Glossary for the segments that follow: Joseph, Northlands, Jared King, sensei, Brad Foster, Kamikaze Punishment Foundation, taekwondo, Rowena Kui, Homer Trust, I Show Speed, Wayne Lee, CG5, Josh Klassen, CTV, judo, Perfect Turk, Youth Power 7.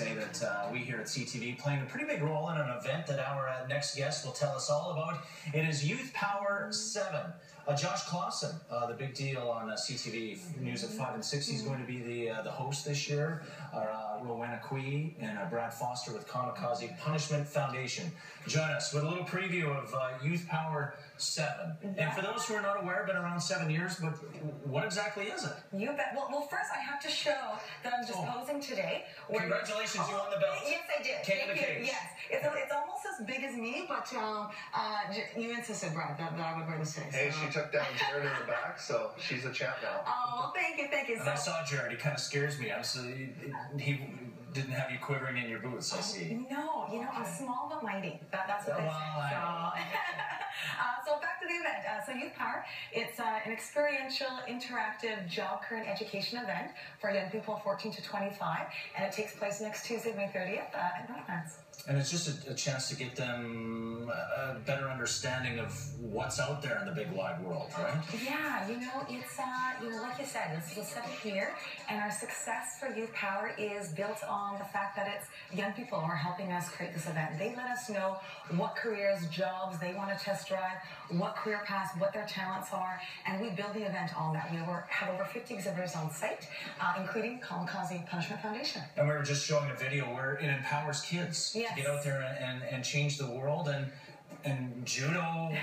say that we here at CTV playing a pretty big role in an event that our next guest will tell us all about. It is Youth Power 7. Josh Klassen, the big deal on CTV News at 5 and 6, he's going to be the host this year. Rowena Kui and Brad Foster with Kamikaze Punishment Foundation. Join us with a little preview of Youth Power 7. And for those who are not aware, been around 7 years, but what exactly is it? You bet. Well, first I have to show that I'm just posing today. Congratulations, you won the belt. Yes, I did. Came in the cage. Yes. It's almost as big as me, but you insisted, Brad, that I would wear this today. So. Hey, she took down Jared in the back, so she's a champ now. Oh, well, thank you. And so, I saw Jared. He kind of scares me. Honestly, he didn't have you quivering in your boots, I see. No, you know, I'm small but mighty. That's what they say. So back to the event. So Youth Power, it's an experiential, interactive, job current education event for young people 14 to 25, and it takes place next Tuesday, May 30th at Northlands. And it's just a chance to get them a better understanding of what's out there in the big wide world, right? Yeah, you know, it's like you said, this is the 7th year, and our success for Youth Power is built on the fact that it's young people who are helping us create this event. They let us know what careers, jobs they want to test drive, what career paths, what their talents are, and we build the event on that. We have over 50 exhibitors on site, including Kamikaze Punishment Foundation. And we were just showing a video where it empowers kids. Yeah. Get out there and change the world, and judo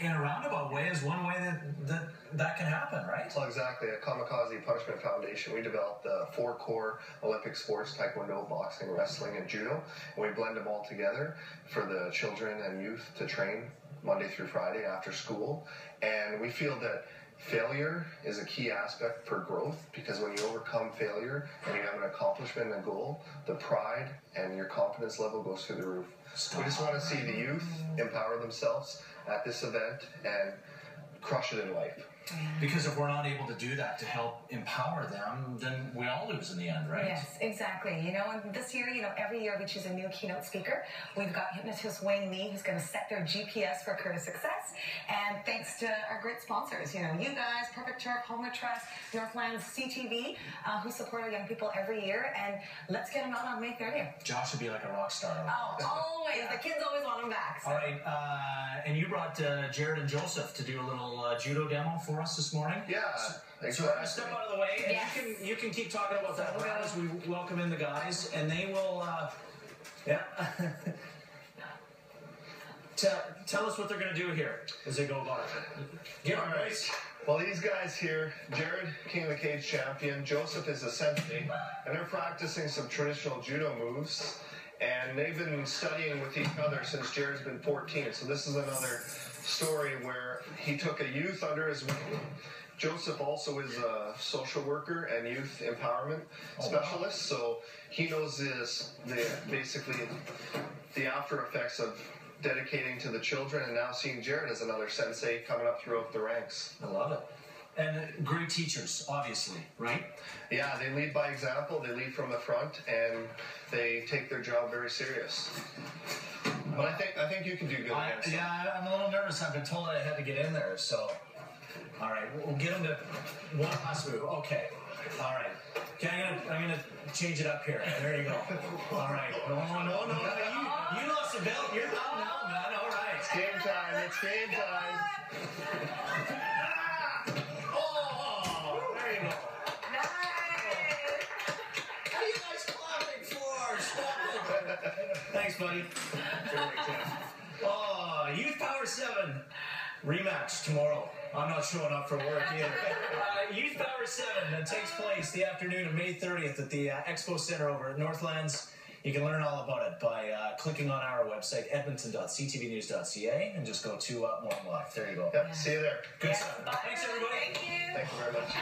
in a roundabout way is one way that can happen, right? Well, exactly. At Kamikaze Punishment Foundation, we developed the 4 core Olympic sports: taekwondo, boxing, wrestling, and judo. And we blend them all together for the children and youth to train Monday through Friday after school. And we feel that failure is a key aspect for growth, because when you overcome failure and you have an accomplishment and a goal, the pride and your confidence level goes through the roof. We just want to see the youth empower themselves at this event and crush it in life. Because if we're not able to do that to help empower them, then we all lose in the end, right? Yes, exactly. You know, and this year, you know, every year we choose a new keynote speaker. We've got hypnotist Wayne Lee, who's going to set their GPS for career success. And thanks to our great sponsors, you know, you guys, Perfect Turk, Homer Trust, Northlands, CTV, who support our young people every year. And let's get them out on May 30th. Josh would be like a rock star. Oh, always. The kids always want him back. So. All right. And you brought Jared and Joseph to do a little judo demo for us this morning. Yeah. So we're going to step out of the way, and yes, you can keep talking about that as we welcome in the guys, and they will tell us what they're going to do here as they go by. All right. Well, these guys here, Jared, King of the Cage champion, Joseph is a sensei, and they're practicing some traditional judo moves, and they've been studying with each other since Jared's been 14, so this is another story where he took a youth under his wing. Joseph also is a social worker and youth empowerment specialist, so he knows basically the after effects of dedicating to the children, and now seeing Jared as another sensei coming up throughout the ranks. I love it. And great teachers, obviously, right? Yeah, they lead by example, they lead from the front, and they take their job very serious. But I think you can do good. I'm a little nervous. I've been told I had to get in there, so. All right, we'll get him to one last move. Okay. All right. Okay, I'm gonna change it up here. There you go. All right. No. You lost the belt. You're out now, man. All right. It's game time. It's game time. Thanks, buddy. Youth Power 7 rematch tomorrow. I'm not showing up for work either. Youth Power 7 that takes place the afternoon of May 30th at the Expo Center over at Northlands. You can learn all about it by clicking on our website, edmonton.ctvnews.ca, and just go to More Life. There you go. Yep, see you there. Good stuff. Thanks, everybody. Thank you very much.